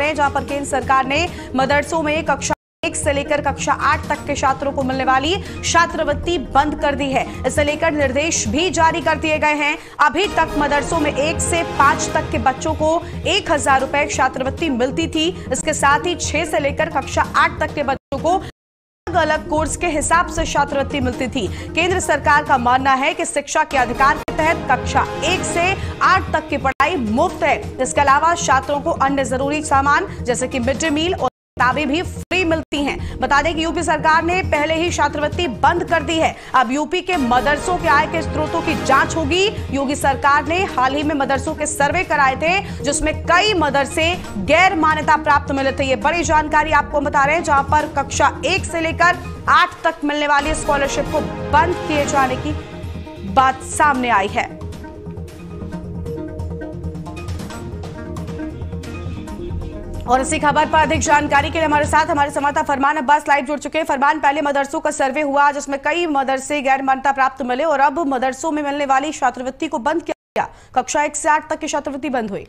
जहां पर केंद्र सरकार ने मदरसों में कक्षा 1 से लेकर कक्षा 8 तक के छात्रों को मिलने वाली छात्रवृत्ति बंद कर दी है। इसे लेकर निर्देश भी जारी कर दिए गए हैं। अभी तक मदरसों में 1 से 5 तक के बच्चों को 1000 रुपए छात्रवृत्ति मिलती थी। इसके साथ ही 6 से लेकर कक्षा 8 तक के बच्चों को अलग कोर्स के हिसाब से छात्रवृत्ति मिलती थी। केंद्र सरकार का मानना है कि शिक्षा के अधिकार के तहत कक्षा 1 से 8 तक की पढ़ाई मुफ्त है। इसके अलावा छात्रों को अन्य जरूरी सामान जैसे कि मिड डे मील और किताबें भी फ्री मिलती हैं। बता दें कि यूपी सरकार ने पहले ही छात्रवृत्ति बंद कर दी है। अब यूपी के मदरसों के आय के स्रोतों की जांच होगी। योगी सरकार ने हाल ही में मदरसों के सर्वे कराए थे, जिसमें कई मदरसे गैर मान्यता प्राप्त मिले थे। ये बड़ी जानकारी आपको बता रहे हैं, जहां पर कक्षा 1 से लेकर 8 तक मिलने वाली स्कॉलरशिप को बंद किए जाने की बात सामने आई है। और इसी खबर पर अधिक जानकारी के लिए हमारे साथ हमारे संवाददाता फरमान अब्बास लाइव जुड़ चुके हैं। फरमान, पहले मदरसों का सर्वे हुआ जिसमें कई मदरसे गैर मान्यता प्राप्त मिले और अब मदरसों में मिलने वाली छात्रवृत्ति को बंद किया गया। कक्षा 1 से 8 तक की छात्रवृत्ति बंद हुई।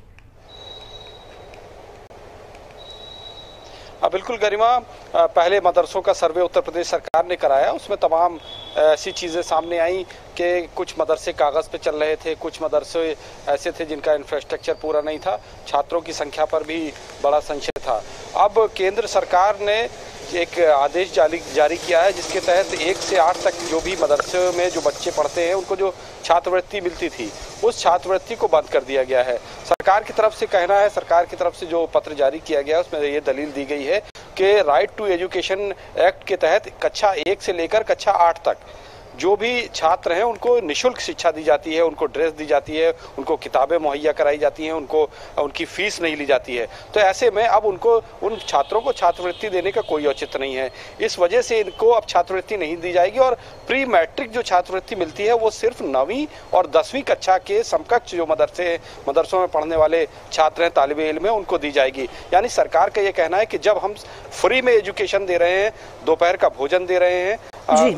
बिल्कुल गरिमा, पहले मदरसों का सर्वे उत्तर प्रदेश सरकार ने कराया। उसमें तमाम ऐसी चीज़ें सामने आई कि कुछ मदरसे कागज़ पे चल रहे थे, कुछ मदरसे ऐसे थे जिनका इंफ्रास्ट्रक्चर पूरा नहीं था, छात्रों की संख्या पर भी बड़ा संशय था। अब केंद्र सरकार ने एक आदेश जारी किया है जिसके तहत 1 से 8 तक जो भी मदरसे में जो बच्चे पढ़ते हैं उनको जो छात्रवृत्ति मिलती थी उस छात्रवृत्ति को बंद कर दिया गया है। सरकार की तरफ से कहना है, सरकार की तरफ से जो पत्र जारी किया गया है उसमें ये दलील दी गई है कि राइट टू एजुकेशन एक्ट के तहत कक्षा 1 से लेकर कक्षा 8 तक जो भी छात्र हैं उनको निःशुल्क शिक्षा दी जाती है, उनको ड्रेस दी जाती है, उनको किताबें मुहैया कराई जाती हैं, उनको उनकी फीस नहीं ली जाती है। तो ऐसे में अब उनको उन छात्रों को छात्रवृत्ति देने का कोई औचित्य नहीं है। इस वजह से इनको अब छात्रवृत्ति नहीं दी जाएगी और प्री मैट्रिक जो छात्रवृत्ति मिलती है वो सिर्फ 9वीं और 10वीं कक्षा के समकक्ष जो मदरसों में पढ़ने वाले छात्र हैं, तालिबे इल्म हैं, उनको दी जाएगी। यानी सरकार का ये कहना है कि जब हम फ्री में एजुकेशन दे रहे हैं, दोपहर का भोजन दे रहे हैं,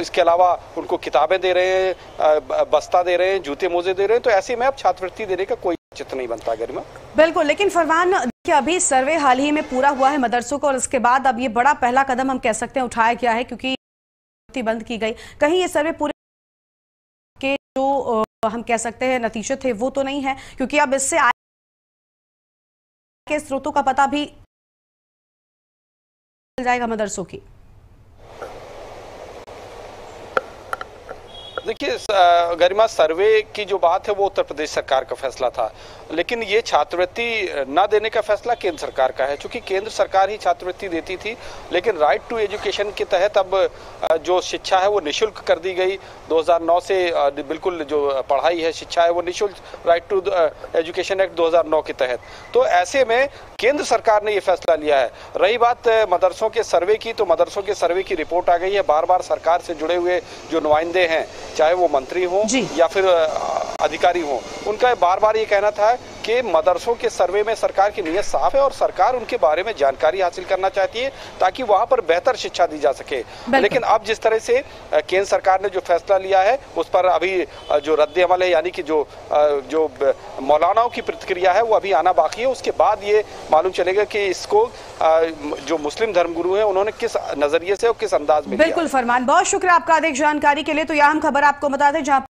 इसके अलावा उनको किताबें दे रहे हैं, बस्ता दे रहे हैं, जूते मोजे दे रहे हैं, तो ऐसे में अब छात्रवृत्ति देने का कोई चित्र नहीं बनता गरिमा। बिल्कुल, लेकिन फरमान देखिए, अभी सर्वे हाल ही में पूरा हुआ है मदरसों को और इसके बाद अब ये बड़ा पहला कदम हम कह सकते हैं उठाया गया है क्योंकि बंद की गई। कहीं ये सर्वे पूरे के जो हम कह सकते हैं नतीजे थे वो तो नहीं है, क्योंकि अब इससे आय के स्रोतों का पता भी चल जाएगा मदरसों की। देखिए गरिमा, सर्वे की जो बात है वो उत्तर प्रदेश सरकार का फैसला था, लेकिन ये छात्रवृत्ति ना देने का फैसला केंद्र सरकार का है। चूंकि केंद्र सरकार ही छात्रवृत्ति देती थी, लेकिन राइट टू एजुकेशन के तहत अब जो शिक्षा है वो निःशुल्क कर दी गई। 2009 से बिल्कुल जो पढ़ाई है, शिक्षा है, वो निःशुल्क राइट टू एजुकेशन एक्ट 2009 के तहत। तो ऐसे में केंद्र सरकार ने ये फैसला लिया है। रही बात मदरसों के सर्वे की, तो मदरसों के सर्वे की रिपोर्ट आ गई है। बार बार सरकार से जुड़े हुए जो नुमाइंदे हैं, चाहे वो मंत्री हों या फिर अधिकारी हों, उनका बार बार ये कहना था कि मदरसों के सर्वे में सरकार की नीयत साफ है और सरकार उनके बारे में जानकारी हासिल करना चाहती है ताकि वहां पर बेहतर शिक्षा दी जा सके। लेकिन अब जिस तरह से केंद्र सरकार ने जो फैसला लिया है उस पर अभी जो रद्द अमल है, यानी कि जो मौलानाओं की प्रतिक्रिया है वो अभी आना बाकी है। उसके बाद ये मालूम चलेगा कि इसको जो मुस्लिम धर्मगुरु हैं उन्होंने किस नजरिए से और किस अंदाज में। बिल्कुल फरमान, बहुत शुक्रिया आपका अधिक जानकारी के लिए। तो यह हम खबर आपको बता दें जहाँ